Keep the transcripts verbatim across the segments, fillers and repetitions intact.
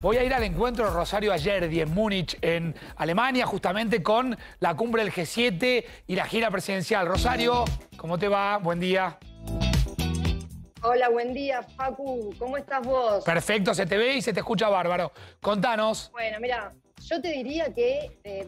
Voy a ir al encuentro de Rosario Ayerdi en Múnich, en Alemania, justamente con la cumbre del G siete y la gira presidencial. Rosario, ¿cómo te va? Buen día. Hola, buen día, Facu. ¿Cómo estás vos? Perfecto, se te ve y se te escucha bárbaro. Contanos. Bueno, mira, yo te diría que eh,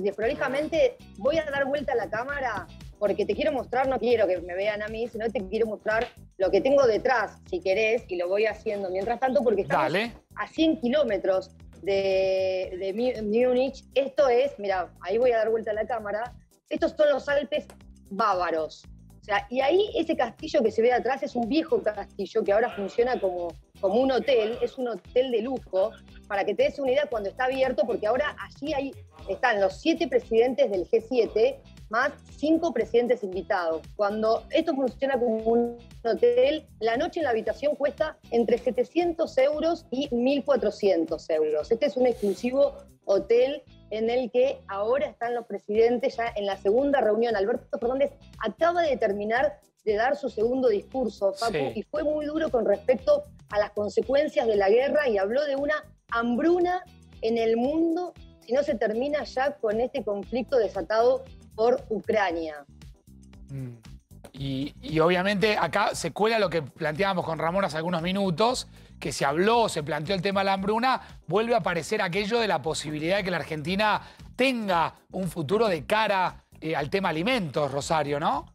desprolejamente voy a dar vuelta a la cámara porque te quiero mostrar, no quiero que me vean a mí, sino te quiero mostrar lo que tengo detrás, si querés, y lo voy haciendo mientras tanto, porque estamos Dale. a cien kilómetros de, de Múnich. Esto es, mira, ahí voy a dar vuelta a la cámara, estos son los Alpes bávaros. O sea, y ahí ese castillo que se ve atrás es un viejo castillo que ahora funciona como, como un hotel, es un hotel de lujo, para que te des una idea cuando está abierto, porque ahora allí hay, están los siete presidentes del G siete, más cinco presidentes invitados. Cuando esto funciona como un hotel, la noche en la habitación cuesta entre setecientos euros y mil cuatrocientos euros. Este es un exclusivo hotel en el que ahora están los presidentes ya en la segunda reunión. Alberto Fernández acaba de terminar de dar su segundo discurso, Facu, sí. y fue muy duro con respecto a las consecuencias de la guerra y habló de una hambruna en el mundo si no se termina ya con este conflicto desatado por Ucrania. Y, y obviamente acá se cuela lo que planteábamos con Ramón hace algunos minutos, que se habló, se planteó el tema de la hambruna, vuelve a aparecer aquello de la posibilidad de que la Argentina tenga un futuro de cara eh, al tema alimentos, Rosario, ¿no?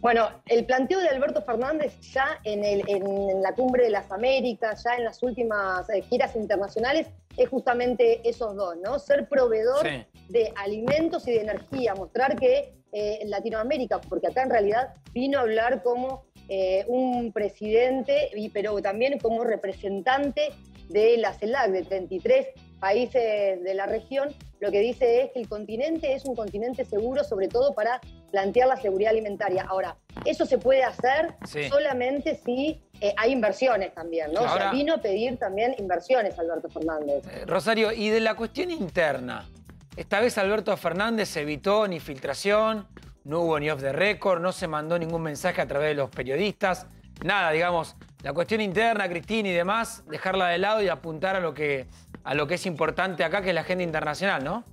Bueno, el planteo de Alberto Fernández ya en, el, en, en la Cumbre de las Américas, ya en las últimas eh, giras internacionales, es justamente esos dos, ¿no? Ser proveedor sí. de alimentos y de energía, mostrar que eh, Latinoamérica, porque acá en realidad vino a hablar como eh, un presidente, pero también como representante de la CELAC, de treinta y tres países de la región, lo que dice es que el continente es un continente seguro, sobre todo para plantear la seguridad alimentaria. Ahora, eso se puede hacer sí. solamente si eh, hay inversiones también, ¿no? Ahora, o sea, vino a pedir también inversiones Alberto Fernández. Eh, Rosario, y de la cuestión interna, esta vez Alberto Fernández evitó ni filtración, no hubo ni off the record, no se mandó ningún mensaje a través de los periodistas, nada, digamos, la cuestión interna, Cristina y demás, dejarla de lado y apuntar a lo que... a lo que es importante acá, que es la agenda internacional, ¿no?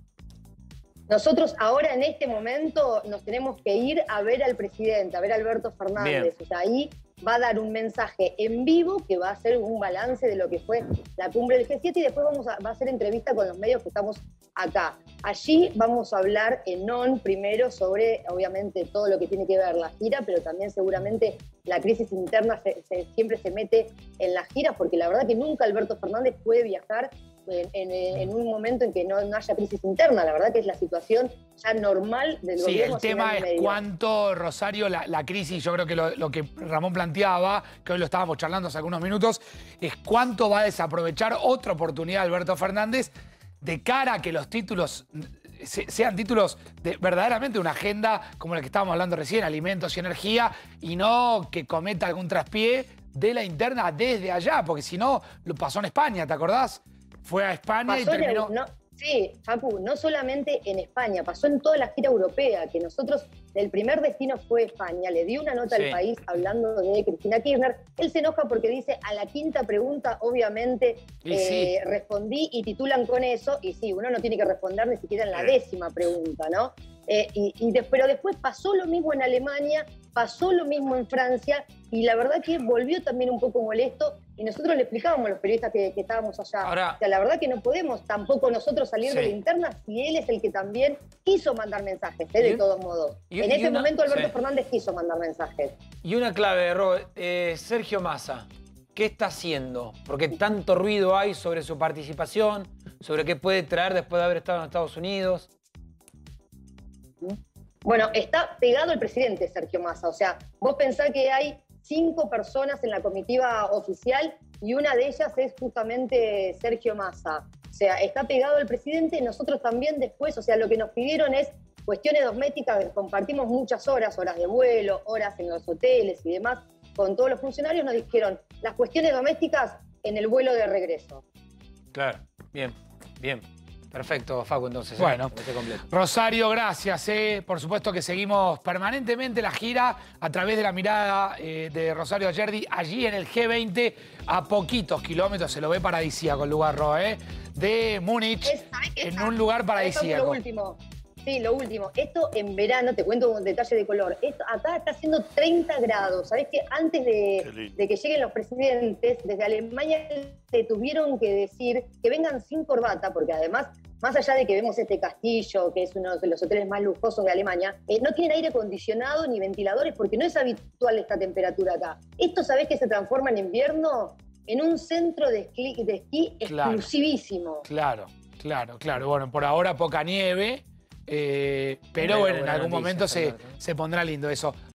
Nosotros ahora, en este momento, nos tenemos que ir a ver al presidente, a ver a Alberto Fernández. Bien. O sea, ahí va a dar un mensaje en vivo que va a hacer un balance de lo que fue la cumbre del G siete y después vamos a, va a hacer entrevista con los medios que estamos acá. Allí vamos a hablar en on primero sobre, obviamente, todo lo que tiene que ver la gira, pero también seguramente la crisis interna se, se, siempre se mete en las giras, porque la verdad que nunca Alberto Fernández puede viajar en, en, en un momento en que no, no haya crisis interna. La verdad que es la situación ya normal del gobierno. Sí, el tema es medio. cuánto, Rosario, la, la crisis, yo creo que lo, lo que Ramón planteaba, que hoy lo estábamos charlando hace algunos minutos, es cuánto va a desaprovechar otra oportunidad Alberto Fernández de cara a que los títulos sean títulos de verdaderamente una agenda como la que estábamos hablando recién, alimentos y energía, y no que cometa algún traspié de la interna desde allá, porque si no, lo pasó en España, ¿te acordás? Fue a España pasó y terminó... En, no, sí, Facu, no solamente en España, pasó en toda la gira europea, que nosotros, el primer destino fue España, le dio una nota sí. al país hablando de Cristina Kirchner, él se enoja porque dice, a la quinta pregunta, obviamente, y eh, sí. respondí y titulan con eso, y sí, uno no tiene que responder ni siquiera en la décima pregunta, ¿no? Eh, y, y de, pero después pasó lo mismo en Alemania, pasó lo mismo en Francia, y la verdad que volvió también un poco molesto, y nosotros le explicábamos a los periodistas que, que estábamos allá. Ahora, o sea, la verdad que no podemos tampoco nosotros salir sí. de la interna si él es el que también quiso mandar mensajes, ¿eh? de todos modos. Y, en y ese una, momento Alberto sí. Fernández quiso mandar mensajes. Y una clave, Robert, eh, Sergio Massa, ¿qué está haciendo? Porque tanto ruido hay sobre su participación, sobre qué puede traer después de haber estado en Estados Unidos. Bueno, está pegado el presidente Sergio Massa, o sea, vos pensás que hay cinco personas en la comitiva oficial y una de ellas es justamente Sergio Massa, o sea, está pegado el presidente, nosotros también después, o sea, lo que nos pidieron es cuestiones domésticas, compartimos muchas horas, horas de vuelo, horas en los hoteles y demás, con todos los funcionarios nos dijeron las cuestiones domésticas en el vuelo de regreso. Claro, bien, bien. Perfecto, Facu, entonces. Bueno, eh, Rosario, gracias. Eh. Por supuesto que seguimos permanentemente la gira a través de la mirada eh, de Rosario Ayerdi allí en el G veinte, a poquitos kilómetros, se lo ve paradisíaco el lugar, Ro, eh, de Múnich, en un lugar paradisíaco. Lo último. Sí, lo último. Esto en verano, te cuento un detalle de color. Esto, acá está haciendo treinta grados. Sabés que antes de, de que lleguen los presidentes, desde Alemania te tuvieron que decir que vengan sin corbata, porque además, más allá de que vemos este castillo, que es uno de los hoteles más lujosos de Alemania, eh, no tienen aire acondicionado ni ventiladores, porque no es habitual esta temperatura acá. Esto, sabés que se transforma en invierno en un centro de esquí, de esquí claro, exclusivísimo. Claro, claro, claro. Bueno, por ahora poca nieve. Eh, pero bueno, en algún momento se, se pondrá lindo eso.